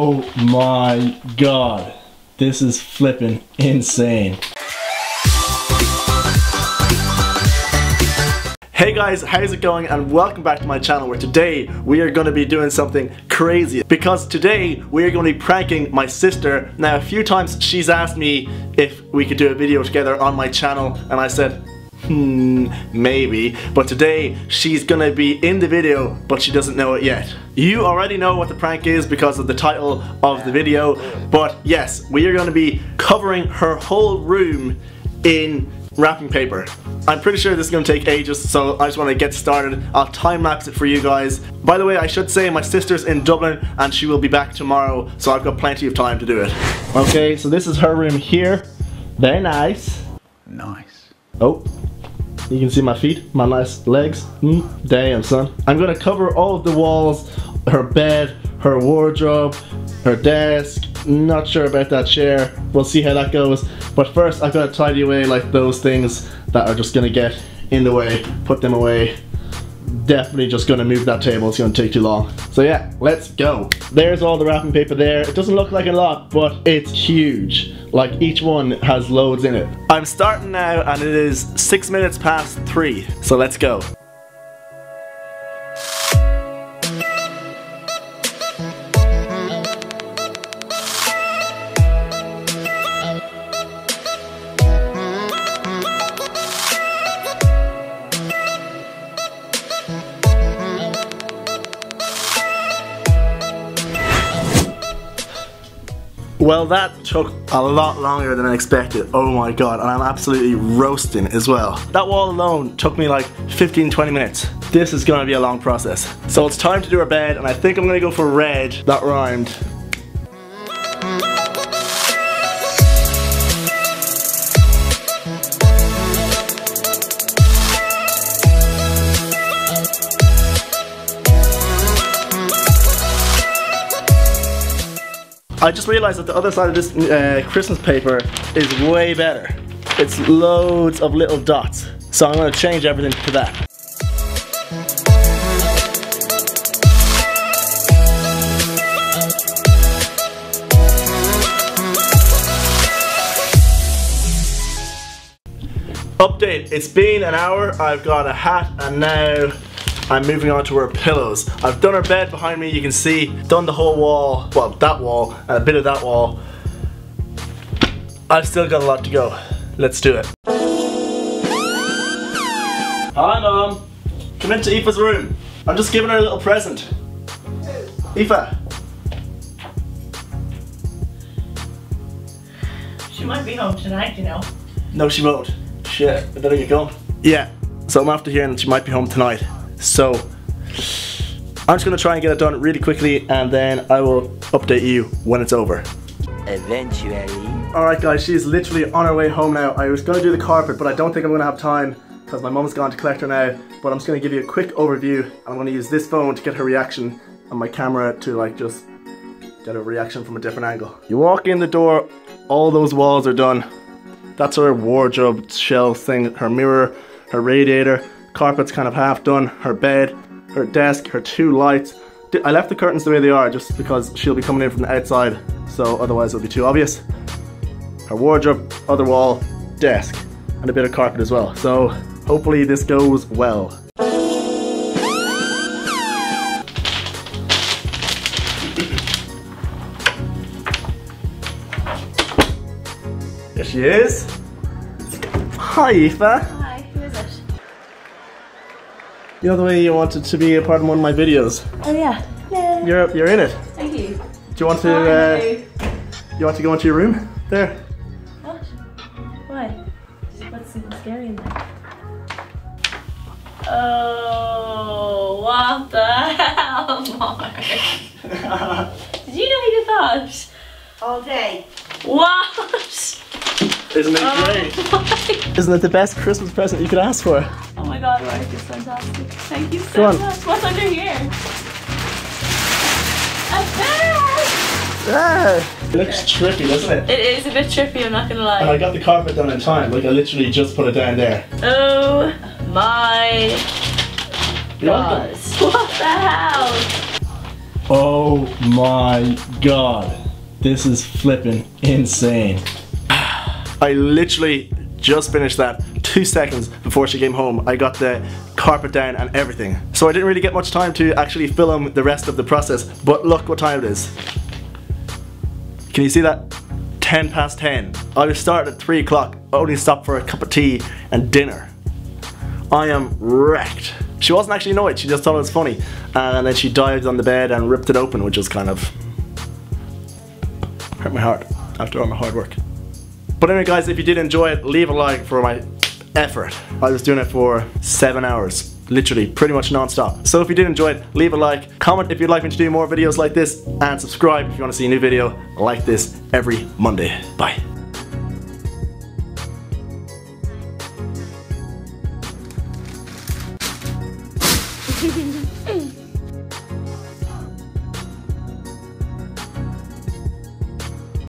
Oh my God, this is flipping insane. Hey guys, how's it going, and welcome back to my channel, where today we are going to be doing something crazy, because today we are going to be pranking my sister. Now, a few times she's asked me if we could do a video together on my channel, and I said maybe, but today she's gonna be in the video, but she doesn't know it yet. You already know what the prank is because of the title of the video, but yes, we are gonna be covering her whole room in wrapping paper. I'm pretty sure this is gonna take ages, so I just wanna get started. I'll time lapse it for you guys. By the way, I should say my sister's in Dublin and she will be back tomorrow, so I've got plenty of time to do it. Okay, so this is her room here. Very nice. Nice. Oh. You can see my feet, my nice legs. Damn, son. I'm gonna cover all of the walls, her bed, her wardrobe, her desk. Not sure about that chair. We'll see how that goes. But first, I've gotta tidy away like those things that are just gonna get in the way. Put them away. Definitely just gonna move that table. It's gonna take too long. So yeah, let's go. There's all the wrapping paper there. It doesn't look like a lot, but it's huge. Like, each one has loads in it. I'm starting now, and it is 3:06, so let's go. Well, that took a lot longer than I expected. Oh my God, and I'm absolutely roasting as well. That wall alone took me like 15-20 minutes. This is gonna be a long process. So it's time to do her bed, and I think I'm gonna go for red. That rhymed. I just realized that the other side of this Christmas paper is way better. It's loads of little dots. So I'm gonna change everything to that. Update, it's been an hour. I've got a hat, and now I'm moving on to her pillows. I've done her bed behind me, you can see. Done the whole wall, well, that wall, and a bit of that wall. I've still got a lot to go. Let's do it. Hi, Mom. Come into Aoife's room. I'm just giving her a little present. Aoife. She might be home tonight, you know. No, she won't. Shit, I better get going. Yeah, so I'm after hearing that she might be home tonight. So, I'm just going to try and get it done really quickly, and then I will update you when it's over. Eventually. Alright guys, she's literally on her way home now. I was going to do the carpet, but I don't think I'm going to have time because my mom's gone to collect her now. But I'm just going to give you a quick overview, and I'm going to use this phone to get her reaction and my camera to like just get a reaction from a different angle. You walk in the door, all those walls are done. That's her wardrobe shelf thing, her mirror, her radiator. Carpet's kind of half done, her bed, her desk, her two lights. I left the curtains the way they are just because she'll be coming in from the outside, so otherwise it'll be too obvious. Her wardrobe, other wall, desk, and a bit of carpet as well. So hopefully this goes well. There she is. Hi, Aoife. You know the way you wanted to be a part of one of my videos. Oh yeah. Yay. You're in it. Thank you. Do you want to go into your room? There. What? Why? What's scary in there? Oh, what the hell, Mark? Did you know you thought? All day. What? Isn't it great? Isn't it the best Christmas present you could ask for? Oh my God, Mark, it's fantastic. Thank you so much. What's under here? A bed! Ah, it looks trippy, doesn't it? It is a bit trippy, I'm not gonna lie. And I got the carpet done in time, like I literally just put it down there. Oh my God. What the hell? Oh my God, this is flipping insane. I literally just finished that 2 seconds before she came home. I got the carpet down and everything. So I didn't really get much time to actually film the rest of the process, but look what time it is. Can you see that? 10 past 10. I was started at 3 o'clock, only stopped for a cup of tea and dinner. I am wrecked. She wasn't actually annoyed, she just thought it was funny. And then she dived on the bed and ripped it open, which was kind of... hurt my heart after all my hard work. But anyway guys, if you did enjoy it, leave a like for my effort. I was doing it for 7 hours, literally, pretty much non-stop. So if you did enjoy it, leave a like, comment if you'd like me to do more videos like this, and subscribe if you want to see a new video like this every Monday. Bye.